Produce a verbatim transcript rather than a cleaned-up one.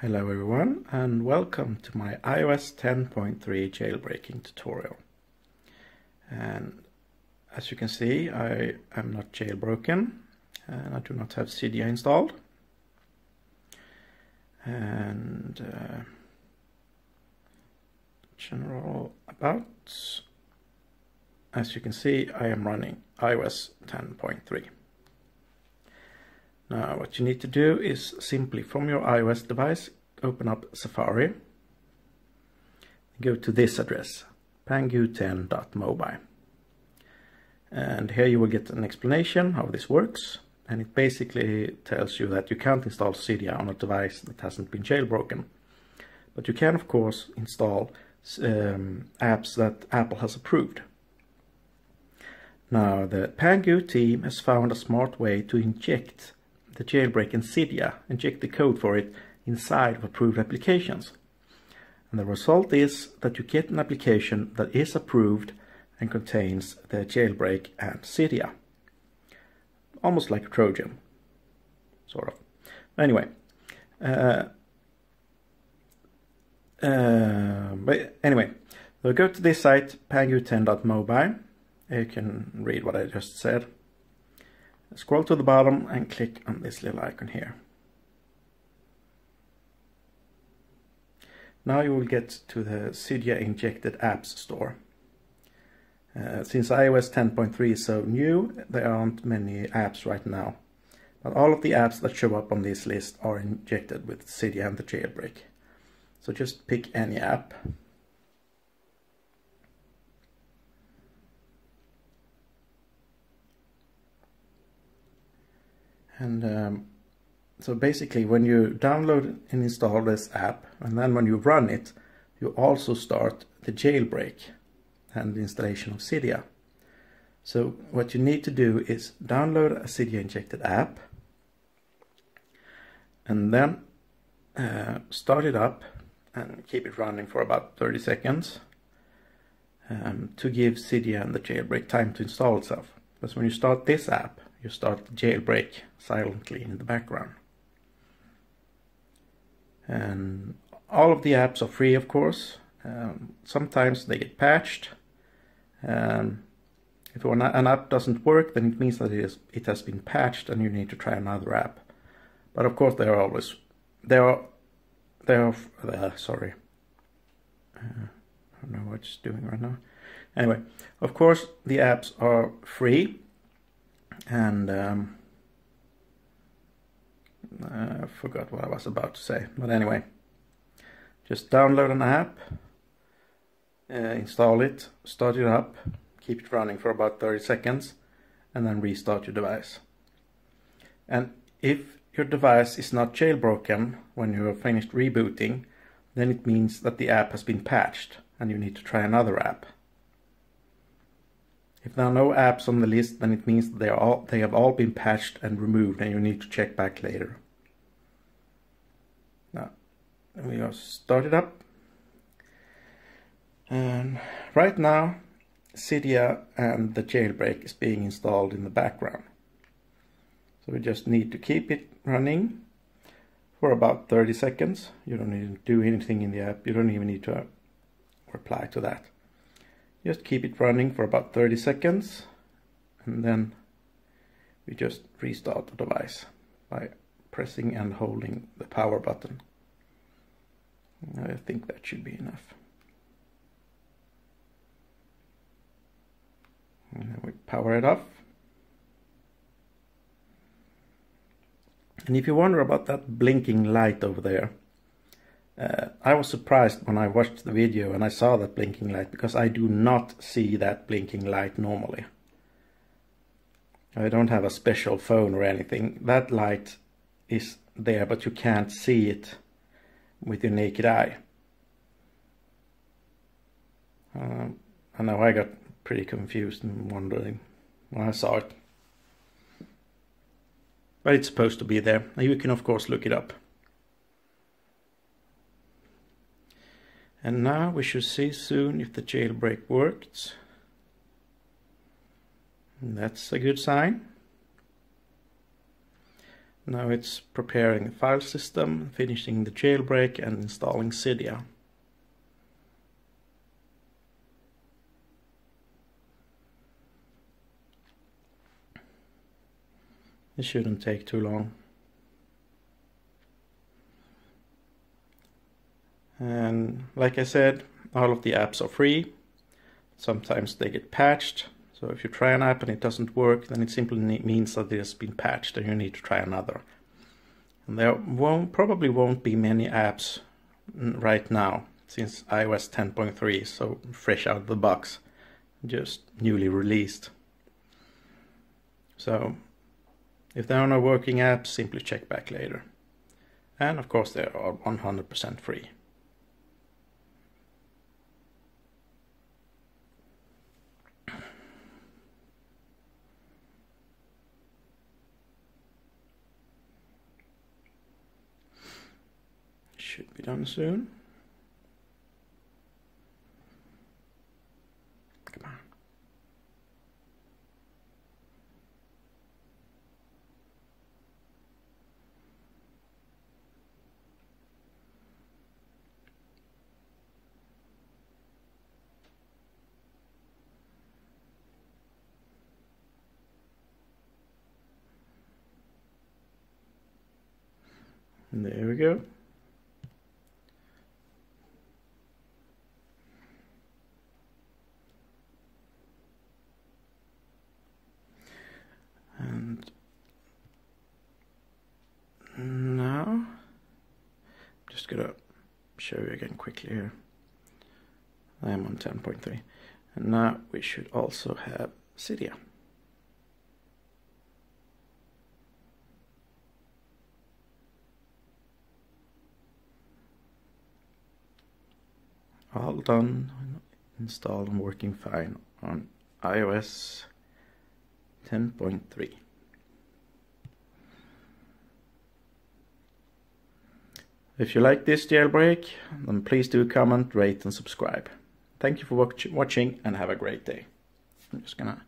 Hello everyone, and welcome to my i O S ten point three jailbreaking tutorial. And as you can see, I am not jailbroken and I do not have Cydia installed. And uh, general about, as you can see, I am running i O S ten point three. Now what you need to do is simply from your iOS device open up Safari, go to this address pangu ten dot mobile, and here you will get an explanation how this works, and it basically tells you that you can't install Cydia on a device that hasn't been jailbroken, but you can of course install um, apps that Apple has approved. Now the Pangu team has found a smart way to inject the jailbreak in Cydia, inject the code for it inside of approved applications. And the result is that you get an application that is approved and contains the jailbreak and Cydia. Almost like a Trojan, sort of. Anyway, uh, uh, but anyway, so go to this site, pangu ten dot mobile. You can read what I just said. Scroll to the bottom and click on this little icon here. Now you will get to the Cydia Injected Apps Store. Uh, since i O S ten point three is so new, there aren't many apps right now. But all of the apps that show up on this list are injected with Cydia and the jailbreak. So just pick any app. And um, so basically when you download and install this app, and then when you run it, you also start the jailbreak and the installation of Cydia. So what you need to do is download a Cydia injected app and then uh, start it up and keep it running for about thirty seconds um, to give Cydia and the jailbreak time to install itself. Because when you start this app, you start the jailbreak silently in the background. And all of the apps are free, of course. Um, sometimes they get patched. Um, if an app doesn't work, then it means that it, is, it has been patched and you need to try another app. But of course, there are always... There are... There are... Uh, sorry. Uh, I don't know what it's doing right now. Anyway, of course, the apps are free. And um, I forgot what I was about to say, but anyway, just download an app, uh, install it, start it up, keep it running for about thirty seconds, and then restart your device. And if your device is not jailbroken when you have finished rebooting, then it means that the app has been patched and you need to try another app. If there are no apps on the list, then it means they, are all, they have all been patched and removed, and you need to check back later. Now, we are started up. And right now, Cydia and the jailbreak is being installed in the background. So we just need to keep it running for about thirty seconds. You don't need to do anything in the app. You don't even need to reply to that. Just keep it running for about thirty seconds, and then we just restart the device by pressing and holding the power button. I think that should be enough. And then we power it off. And if you wonder about that blinking light over there, Uh, I was surprised when I watched the video and I saw that blinking light, because I do not see that blinking light normally. I don't have a special phone or anything. That light is there, but you can't see it with your naked eye. Uh, I know I got pretty confused and wondering when I saw it. But it's supposed to be there. You can of course look it up. And now we should see soon if the jailbreak worked. And that's a good sign. Now it's preparing the file system, finishing the jailbreak and installing Cydia. It shouldn't take too long. And like I said, all of the apps are free. Sometimes they get patched. So if you try an app and it doesn't work, then it simply means that it has been patched and you need to try another. And there won't, probably won't be many apps right now, since iOS ten point three is so fresh out of the box, just newly released. So if there are no working apps, simply check back later. And of course they are one hundred percent free. Should be done soon. Come on. And there we go. Just gonna show you again quickly here. I am on ten point three, and now we should also have Cydia. All done, installed and working fine on iOS ten point three. If you like this jailbreak, then please do comment, rate and subscribe. Thank you for watch watching and have a great day. I'm just gonna